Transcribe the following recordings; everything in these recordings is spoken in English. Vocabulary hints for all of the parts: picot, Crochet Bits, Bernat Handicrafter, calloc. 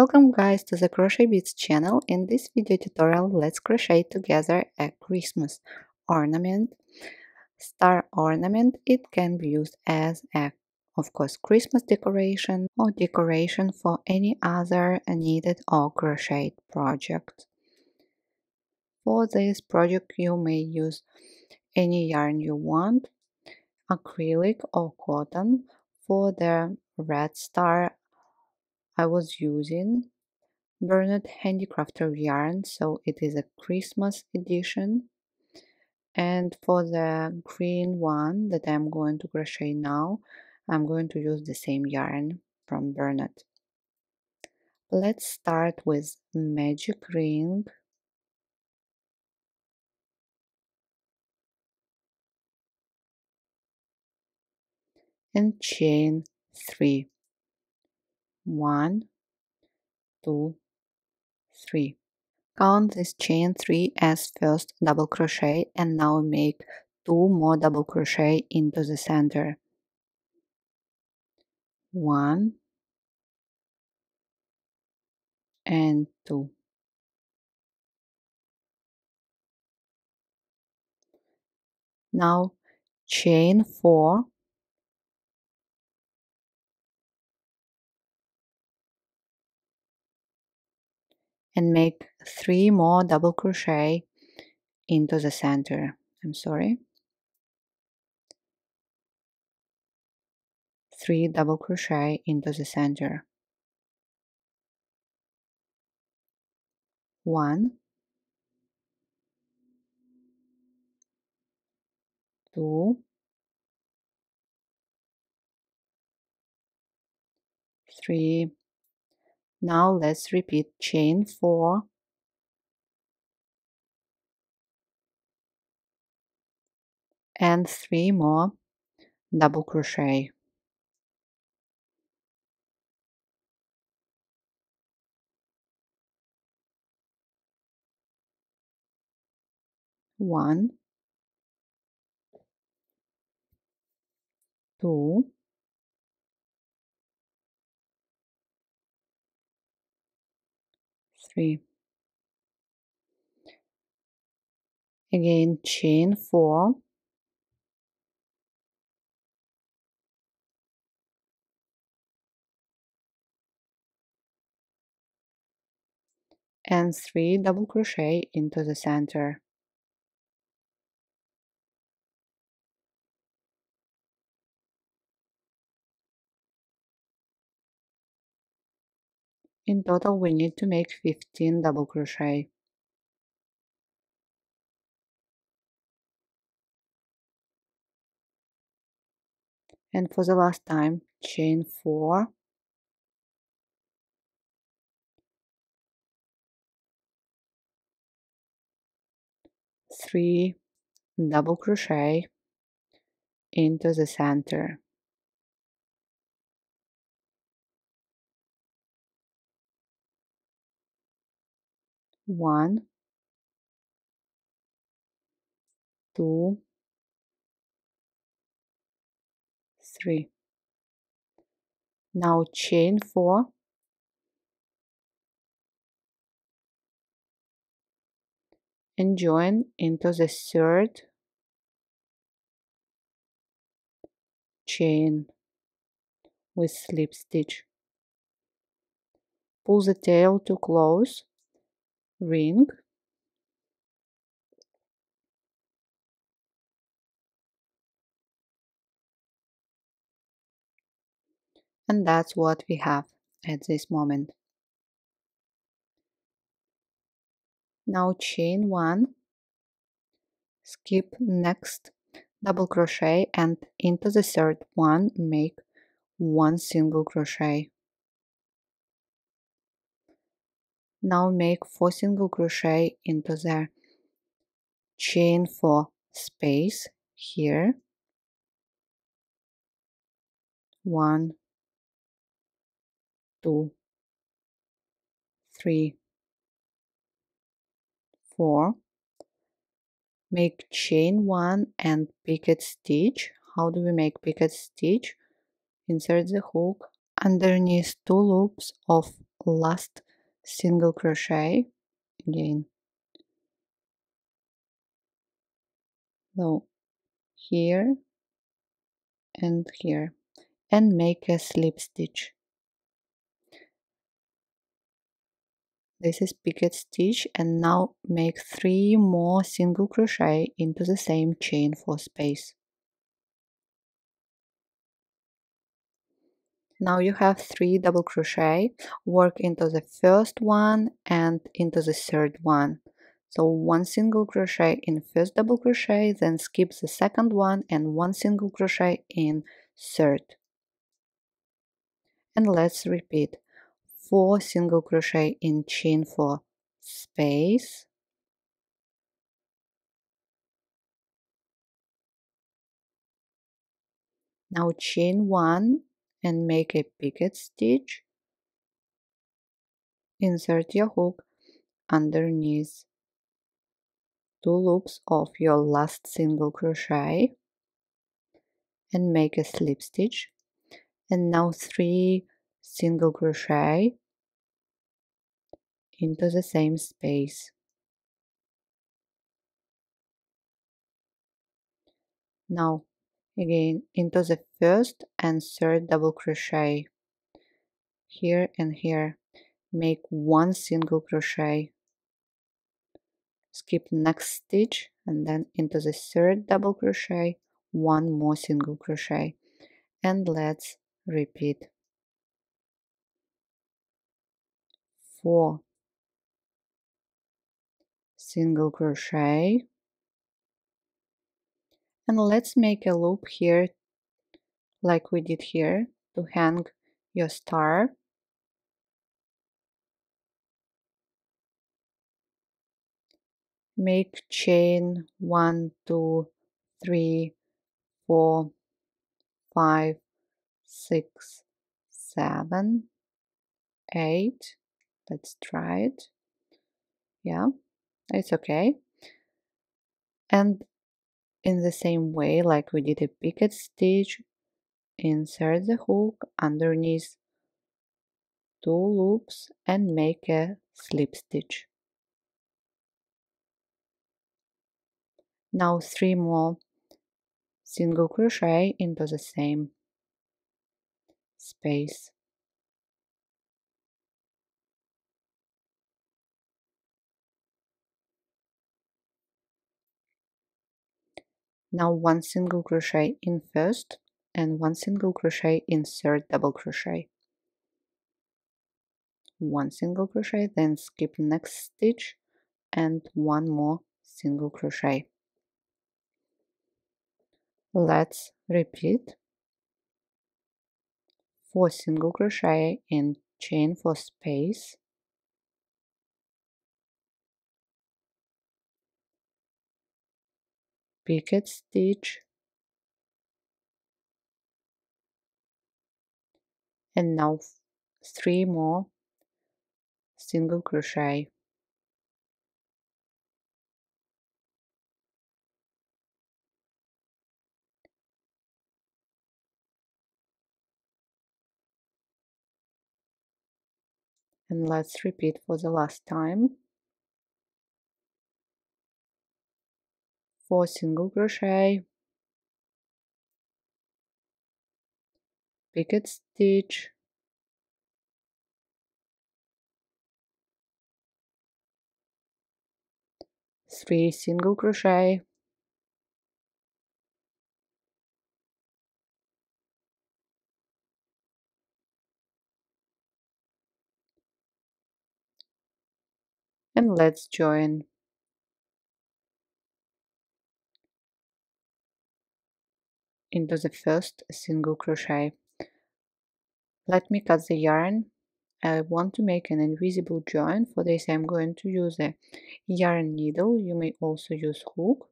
Welcome guys to the Crochet Bits channel. In this video tutorial let's crochet together a Christmas ornament, star ornament. It can be used as a, of course, Christmas decoration or decoration for any other needed or crocheted project. For this project you may use any yarn you want, acrylic or cotton. For the red star I was using Bernat Handicrafter yarn, so it is a Christmas edition. And for the green one that I'm going to crochet now, I'm going to use the same yarn from Bernat. Let's start with magic ring. And chain 3. 1, 2, 3. Count this chain 3 as first double crochet and now make 2 more double crochet into the center. 1 and 2. Now chain 4. And make 3 more double crochet into the center. I'm sorry. 3 double crochet into the center. 1, 2, 3. Now let's repeat chain 4 and 3 more double crochet. 1, 2. Again chain 4 and 3 double crochet into the center. 1. In total, we need to make 15 double crochet. And for the last time, chain 4 3 double crochet into the center. 1, 2, 3. Now chain 4 and join into the third chain with slip stitch. Pull the tail to close. Ring, and that's what we have at this moment. Now chain 1, skip next double crochet and into the third one make 1 single crochet. Now make 4 single crochet into the chain 4 space here. 1, 2, 3, 4. Make chain 1 and picket stitch. How do we make picket stitch? Insert the hook underneath 2 loops of last single crochet again. So here and here, and make a slip stitch. This is picot stitch, and now make 3 more single crochet into the same chain for space. Now you have 3 double crochet. Work into the first one and into the third one. So 1 single crochet in first double crochet, then skip the second one and 1 single crochet in third. And let's repeat. 4 single crochet in chain for space, now chain 1 and make a picot stitch, insert your hook underneath 2 loops of your last single crochet and make a slip stitch, and now 3 single crochet into the same space. Now again into the first and third double crochet, here and here, make 1 single crochet, skip next stitch, and then into the third double crochet 1 more single crochet, and let's repeat. 4 single crochet, and let's make a loop here like we did here to hang your star. Make chain 1, 2, 3, 4, 5, 6, 7, 8. Let's try it. Yeah, it's okay. And in the same way, like we did a picot stitch, insert the hook underneath 2 loops and make a slip stitch. Now 3 more single crochet into the same space. Now 1 single crochet in first and 1 single crochet in third double crochet. 1 single crochet, then skip next stitch and 1 more single crochet. Let's repeat. 4 single crochet in chain for space. Picot stitch, and now 3 more single crochet. And let's repeat for the last time. 4 single crochet, picot stitch, three single crochet, and let's join. Into the first single crochet. Let me cut the yarn. I want to make an invisible join. For this I'm going to use a yarn needle. You may also use hook.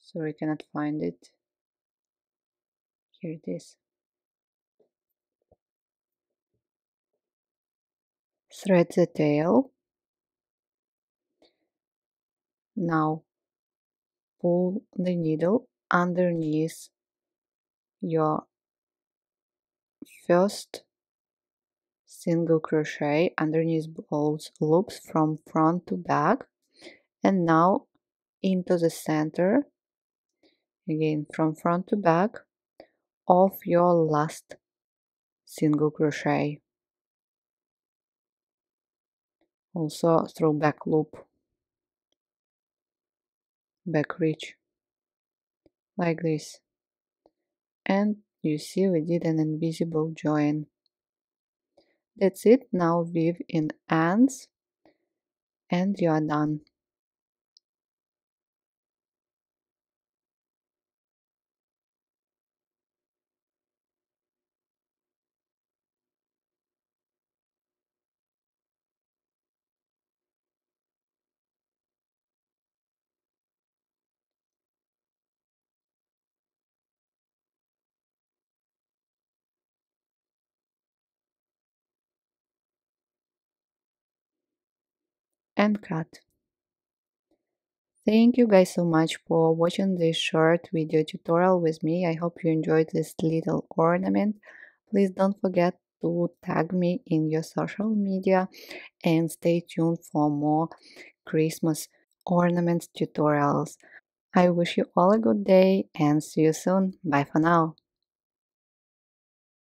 Sorry, I cannot find it. Here it is. Thread the tail. Now pull the needle underneath your first single crochet, underneath both loops from front to back, and now into the center again from front to back of your last single crochet, also through back loop, back reach, like this. And you see we did an invisible join. That's it. Now weave in ends and you are done. And cut. Thank you guys so much for watching this short video tutorial with me. I hope you enjoyed this little ornament. Please don't forget to tag me in your social media and stay tuned for more Christmas ornament tutorials. I wish you all a good day and see you soon. Bye for now.